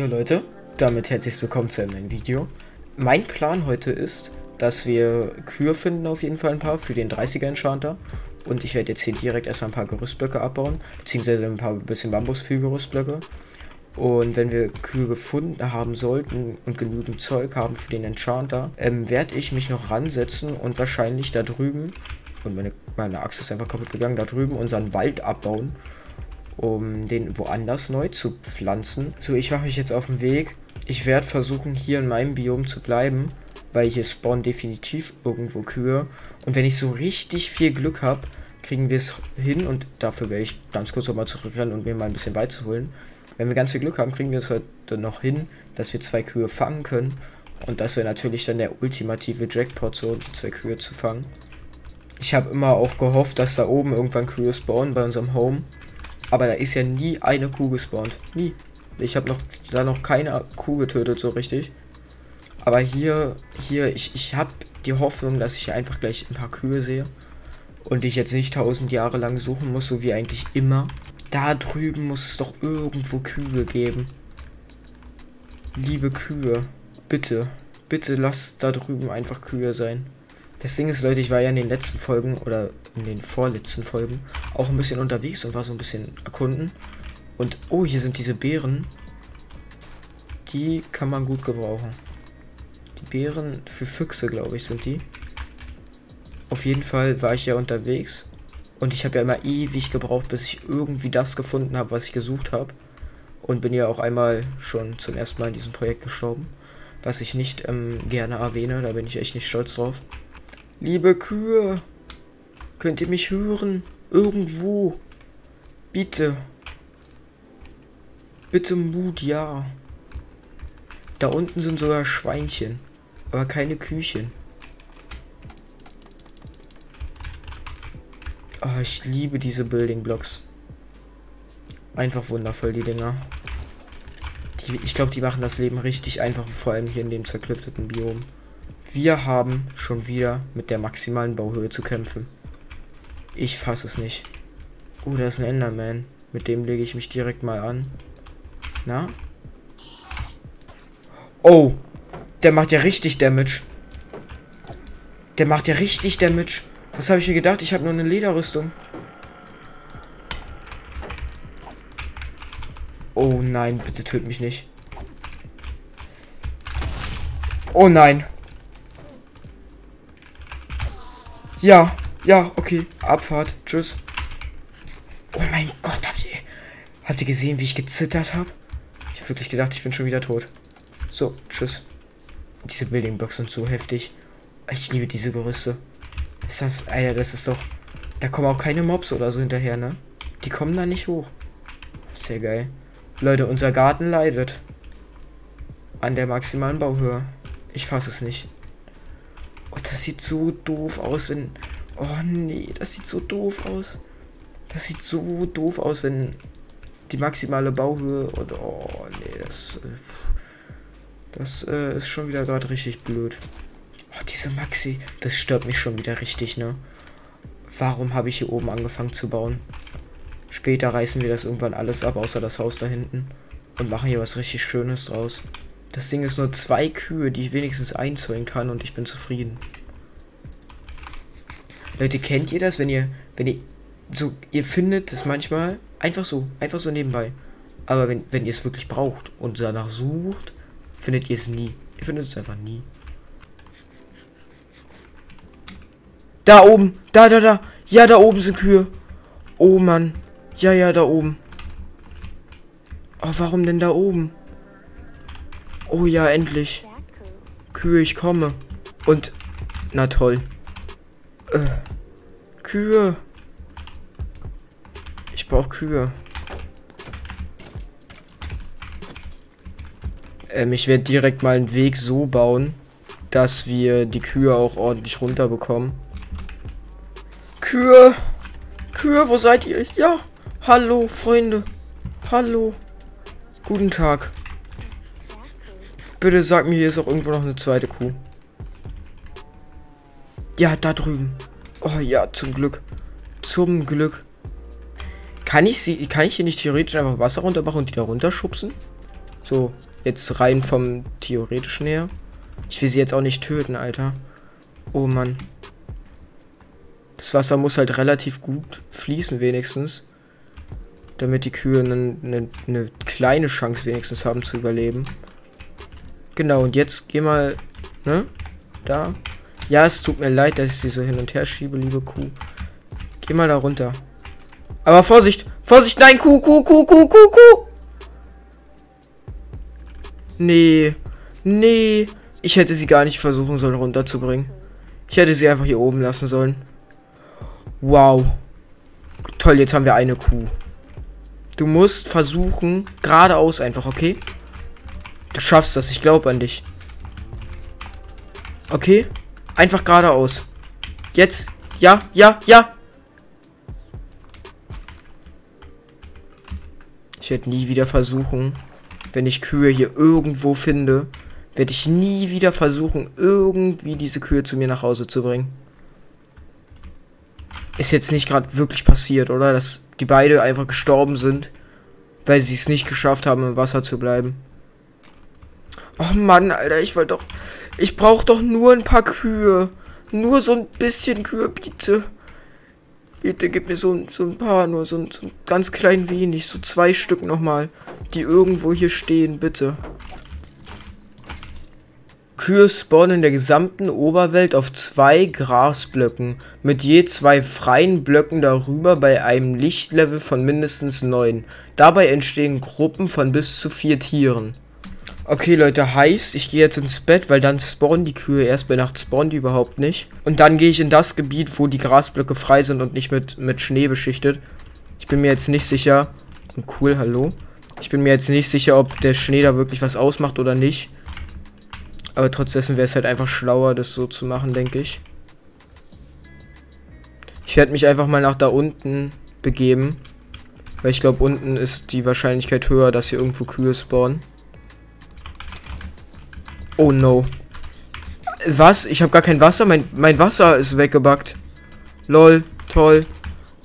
Jo Leute, damit herzlich willkommen zu einem neuen Video. Mein Plan heute ist, dass wir Kühe finden, auf jeden Fall ein paar, für den 30er Enchanter. Und ich werde jetzt hier direkt erstmal ein paar Gerüstblöcke abbauen, beziehungsweise ein paar bisschen Bambus für Gerüstblöcke. Und wenn wir Kühe gefunden haben sollten und genügend Zeug haben für den Enchanter, werde ich mich noch ransetzen und wahrscheinlich da drüben, und meine Axt ist einfach kaputt gegangen, da drüben unseren Wald abbauen, um den woanders neu zu pflanzen. So, ich mache mich jetzt auf den Weg. Ich werde versuchen, hier in meinem Biom zu bleiben, weil hier spawnen definitiv irgendwo Kühe. Und wenn ich so richtig viel Glück habe, kriegen wir es hin. Und dafür werde ich ganz kurz nochmal zurückrennen und mir mal ein bisschen Weizen holen. Wenn wir ganz viel Glück haben, kriegen wir es heute noch hin, dass wir 2 Kühe fangen können. Und das wäre natürlich dann der ultimative Jackpot, so 2 Kühe zu fangen. Ich habe immer auch gehofft, dass da oben irgendwann Kühe spawnen bei unserem Home. Aber da ist ja nie eine Kuh gespawnt. Nie. Ich habe da noch keine Kuh getötet, so richtig. Aber ich habe die Hoffnung, dass ich hier einfach gleich ein paar Kühe sehe. Und ich jetzt nicht 1000 Jahre lang suchen muss, so wie eigentlich immer. Da drüben muss es doch irgendwo Kühe geben. Liebe Kühe. Bitte. Bitte lasst da drüben einfach Kühe sein. Das Ding ist, Leute, ich war ja in den letzten Folgen oder in den vorletzten Folgen auch ein bisschen unterwegs und war so ein bisschen erkunden. Und oh, hier sind diese Beeren. Die kann man gut gebrauchen. Die Beeren für Füchse, glaube ich, sind die. Auf jeden Fall war ich ja unterwegs. Und ich habe ja immer ewig gebraucht, bis ich irgendwie das gefunden habe, was ich gesucht habe. Und bin ja auch einmal schon zum ersten Mal in diesem Projekt gestorben. Was ich nicht gerne erwähne, da bin ich echt nicht stolz drauf. Liebe Kühe, könnt ihr mich hören? Irgendwo. Bitte. Bitte Mut, ja. Da unten sind sogar Schweinchen, aber keine Küchen. Oh, ich liebe diese Building Blocks. Einfach wundervoll, die Dinger. Ich glaube, die machen das Leben richtig einfach, vor allem hier in dem zerklüfteten Biom. Wir haben schon wieder mit der maximalen Bauhöhe zu kämpfen. Ich fasse es nicht. Oh, da ist ein Enderman. Mit dem lege ich mich direkt mal an. Na? Oh, der macht ja richtig Damage. Der macht ja richtig Damage. Was habe ich mir gedacht? Ich habe nur eine Lederrüstung. Oh nein, bitte töt mich nicht. Oh nein. Ja, ja, okay. Abfahrt. Tschüss. Oh mein Gott, habt ihr gesehen, wie ich gezittert habe? Ich habe wirklich gedacht, ich bin schon wieder tot. So, tschüss. Diese Building Blocks sind so heftig. Ich liebe diese Gerüste. Alter, das ist doch... Da kommen auch keine Mobs oder so hinterher, ne? Die kommen da nicht hoch. Sehr geil. Leute, unser Garten leidet. An der maximalen Bauhöhe. Ich fasse es nicht. Oh, das sieht so doof aus, wenn... Oh, nee, das sieht so doof aus. Das sieht so doof aus, wenn die maximale Bauhöhe... Und oh, nee, das ist schon wieder gerade richtig blöd. Oh, diese Maxi... Das stört mich schon wieder richtig, ne? Warum habe ich hier oben angefangen zu bauen? Später reißen wir das irgendwann alles ab, außer das Haus da hinten. Und machen hier was richtig Schönes draus. Das Ding ist nur 2 Kühe, die ich wenigstens einzäunen kann und ich bin zufrieden. Leute, kennt ihr das, wenn ihr findet es manchmal einfach so nebenbei. Aber wenn ihr es wirklich braucht und danach sucht, findet ihr es nie. Ihr findet es einfach nie. Da oben, da. Ja, da oben sind Kühe. Oh Mann. Ja, da oben. Oh, warum denn da oben? Oh ja, endlich. Kühe, ich komme. Und, na toll. Kühe. Ich brauche Kühe. Ich werde direkt mal einen Weg so bauen, dass wir die Kühe auch ordentlich runterbekommen. Kühe. Kühe, wo seid ihr? Ja. Hallo, Freunde. Hallo. Guten Tag. Bitte sag mir, hier ist auch irgendwo noch eine zweite Kuh. Ja, da drüben. Oh ja, zum Glück. Zum Glück. Kann ich hier nicht theoretisch einfach Wasser runtermachen und die da runterschubsen? So, Jetzt rein vom theoretischen her. Ich will sie jetzt auch nicht töten, Alter. Oh Mann. Das Wasser muss halt relativ gut fließen wenigstens. Damit die Kühe eine kleine Chance wenigstens haben zu überleben. Genau, und jetzt geh mal, ne? Da. Ja, es tut mir leid, dass ich sie so hin und her schiebe, liebe Kuh. Geh mal da runter. Aber Vorsicht! Vorsicht! Nein! Kuh, Kuh, Kuh, Kuh, Kuh, Kuh! Nee. Nee. Ich hätte sie gar nicht versuchen sollen, runterzubringen. Ich hätte sie einfach hier oben lassen sollen. Wow. Toll, jetzt haben wir eine Kuh. Du musst versuchen, geradeaus einfach, okay? Du schaffst das, ich glaube an dich. Okay? Einfach geradeaus. Jetzt. Ja, ja, ja. Ich werde nie wieder versuchen, wenn ich Kühe hier irgendwo finde, werde ich nie wieder versuchen, irgendwie diese Kühe zu mir nach Hause zu bringen. Ist jetzt nicht gerade wirklich passiert, oder? Dass die beide einfach gestorben sind, weil sie es nicht geschafft haben, im Wasser zu bleiben. Oh Mann, Alter, ich wollte doch... Ich brauche doch nur ein paar Kühe. Nur so ein bisschen Kühe, bitte. Bitte gib mir so ein paar, nur so ein ganz klein wenig. So 2 Stück nochmal, die irgendwo hier stehen, bitte. Kühe spawnen in der gesamten Oberwelt auf 2 Grasblöcken mit je 2 freien Blöcken darüber bei einem Lichtlevel von mindestens 9. Dabei entstehen Gruppen von bis zu 4 Tieren. Okay, Leute, heißt, ich gehe jetzt ins Bett, weil dann spawnen die Kühe. Erst bei Nacht spawnen die überhaupt nicht. Und dann gehe ich in das Gebiet, wo die Grasblöcke frei sind und nicht mit Schnee beschichtet. Ich bin mir jetzt nicht sicher. Cool, hallo. Ich bin mir jetzt nicht sicher, ob der Schnee da wirklich was ausmacht oder nicht. Aber trotzdessen wäre es halt einfach schlauer, das so zu machen, denke ich. Ich werde mich einfach mal nach da unten begeben. Weil ich glaube, unten ist die Wahrscheinlichkeit höher, dass hier irgendwo Kühe spawnen. Oh no. Was? Ich habe gar kein Wasser? Mein Wasser ist weggebackt. Lol, toll.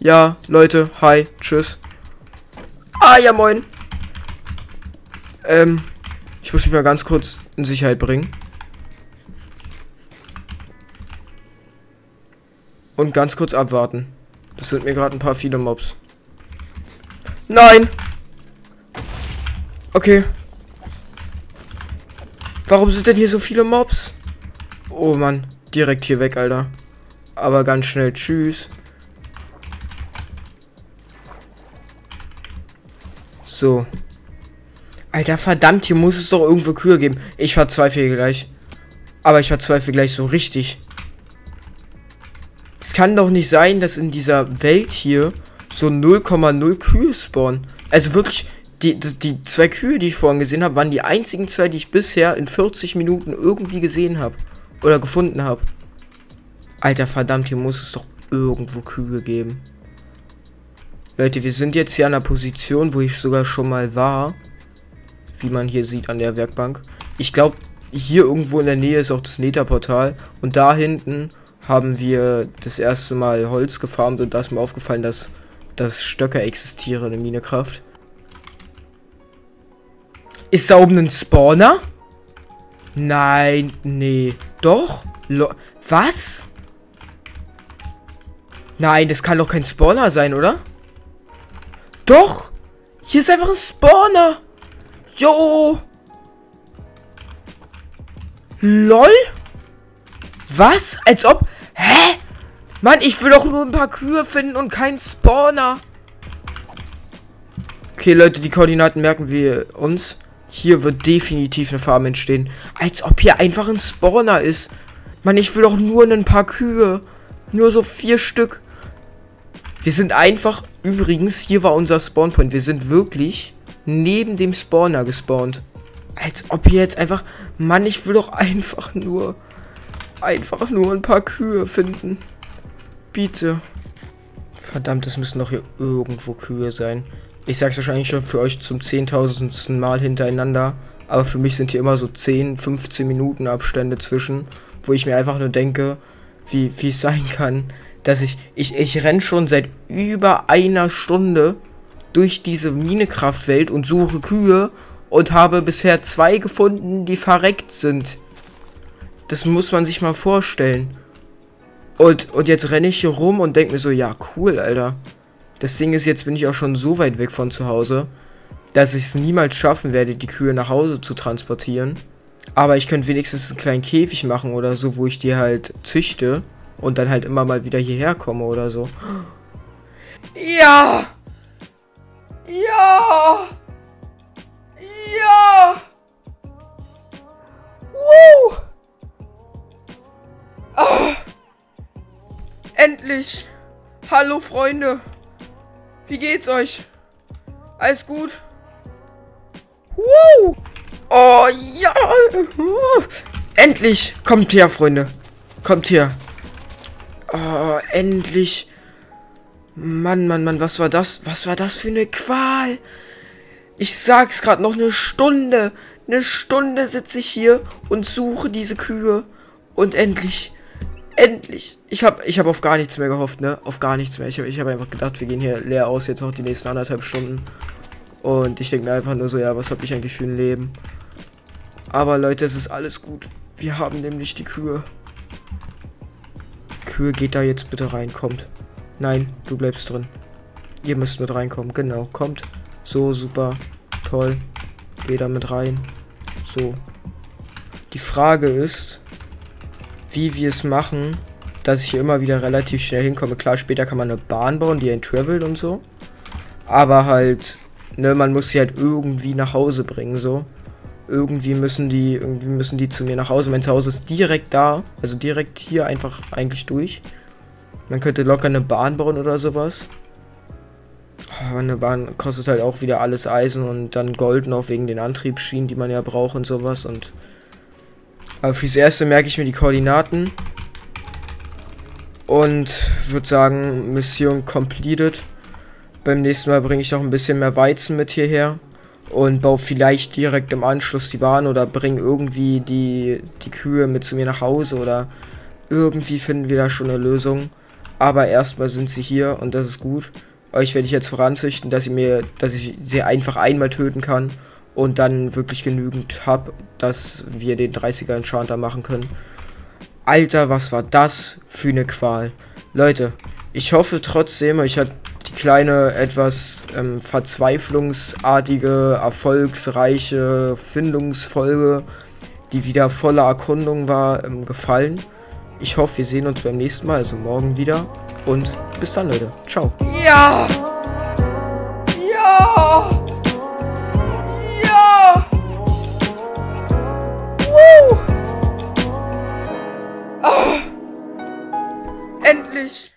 Ja, Leute, hi, tschüss. Ah, ja, moin. Ich muss mich mal ganz kurz in Sicherheit bringen. Und ganz kurz abwarten. Das sind mir gerade ein paar viele Mobs. Nein! Okay. Warum sind denn hier so viele Mobs? Oh Mann. Direkt hier weg, Alter. Aber ganz schnell. Tschüss. So. Alter, verdammt, hier muss es doch irgendwo Kühe geben. Ich verzweifle hier gleich. Aber ich verzweifle gleich so richtig. Es kann doch nicht sein, dass in dieser Welt hier so 0,0 Kühe spawnen. Also wirklich, die 2 Kühe, die ich vorhin gesehen habe, waren die einzigen 2, die ich bisher in 40 Minuten irgendwie gesehen habe. Oder gefunden habe. Alter, verdammt, hier muss es doch irgendwo Kühe geben. Leute, wir sind jetzt hier an der Position, wo ich sogar schon mal war. Wie man hier sieht an der Werkbank. Ich glaube, hier irgendwo in der Nähe ist auch das Nether-Portal. Und da hinten haben wir das erste Mal Holz gefarmt. Und da ist mir aufgefallen, dass Stöcker existieren in Minecraft. Ist da oben ein Spawner? Nein, nee. Doch? Was? Nein, das kann doch kein Spawner sein, oder? Doch! Hier ist einfach ein Spawner! Jo! LOL? Was? Als ob... Hä? Mann, ich will doch nur ein paar Kühe finden und keinen Spawner. Okay, Leute, die Koordinaten merken wir uns. Hier wird definitiv eine Farm entstehen. Als ob hier einfach ein Spawner ist. Mann, ich will doch nur ein paar Kühe. Nur so 4 Stück. Wir sind einfach... Übrigens, hier war unser Spawnpoint. Wir sind wirklich... neben dem Spawner gespawnt. Als ob hier jetzt einfach... Mann, ich will doch einfach nur... ein paar Kühe finden. Bitte. Verdammt, es müssen doch hier irgendwo Kühe sein. Ich sag's wahrscheinlich schon für euch zum 10.000. Mal hintereinander. Aber für mich sind hier immer so 10, 15 Minuten Abstände zwischen. Wo ich mir einfach nur denke, wie es sein kann, dass ich renn schon seit über einer Stunde... durch diese Minecraft-Welt und suche Kühe und habe bisher 2 gefunden, die verreckt sind. Das muss man sich mal vorstellen. Und jetzt renne ich hier rum und denke mir so, ja cool, Alter. Das Ding ist, jetzt bin ich auch schon so weit weg von zu Hause, dass ich es niemals schaffen werde, die Kühe nach Hause zu transportieren. Aber ich könnte wenigstens einen kleinen Käfig machen oder so, wo ich die halt züchte und dann halt immer mal wieder hierher komme oder so. Ja! Ja! Ja! Woo! Oh! Endlich! Hallo Freunde! Wie geht's euch? Alles gut? Woo! Oh ja! Endlich! Kommt her, Freunde! Kommt her! Oh, endlich! Mann, Mann, Mann, was war das? Was war das für eine Qual? Ich sag's gerade noch, eine Stunde! Eine Stunde sitze ich hier und suche diese Kühe. Und endlich! Endlich! Ich hab auf gar nichts mehr gehofft, ne? Auf gar nichts mehr. Ich hab einfach gedacht, wir gehen hier leer aus, jetzt noch die nächsten 1,5 Stunden. Und ich denke mir einfach nur so, ja, was hab ich eigentlich für ein Leben? Aber Leute, es ist alles gut. Wir haben nämlich die Kühe. Kühe, geht da jetzt bitte rein, kommt. Nein, du bleibst drin. Ihr müsst mit reinkommen, genau, kommt. So, super, toll. Geh da mit rein. So. Die Frage ist, wie wir es machen, dass ich hier immer wieder relativ schnell hinkomme. Klar, später kann man eine Bahn bauen, die einen travelt und so. Aber halt, ne, man muss sie halt irgendwie nach Hause bringen, so. Irgendwie müssen die zu mir nach Hause. Mein Zuhause ist direkt da, also direkt hier einfach eigentlich durch. Man könnte locker eine Bahn bauen oder sowas. Aber eine Bahn kostet halt auch wieder alles Eisen und dann Gold noch wegen den Antriebsschienen, die man ja braucht und sowas und... Aber fürs Erste merke ich mir die Koordinaten und würde sagen, Mission completed. Beim nächsten Mal bringe ich noch ein bisschen mehr Weizen mit hierher und baue vielleicht direkt im Anschluss die Bahn oder bringe irgendwie die Kühe mit zu mir nach Hause oder irgendwie finden wir da schon eine Lösung. Aber erstmal sind sie hier und das ist gut. Euch werde ich jetzt voranzüchten, dass ich sie einfach einmal töten kann. Und dann wirklich genügend hab, dass wir den 30er Enchanter machen können. Alter, was war das für eine Qual. Leute, ich hoffe trotzdem, euch hat die kleine, etwas verzweiflungsartige, erfolgsreiche Findungsfolge, die wieder voller Erkundung war, gefallen. Ich hoffe, wir sehen uns beim nächsten Mal, also morgen wieder. Und bis dann, Leute. Ciao. Ja! Ja! Endlich!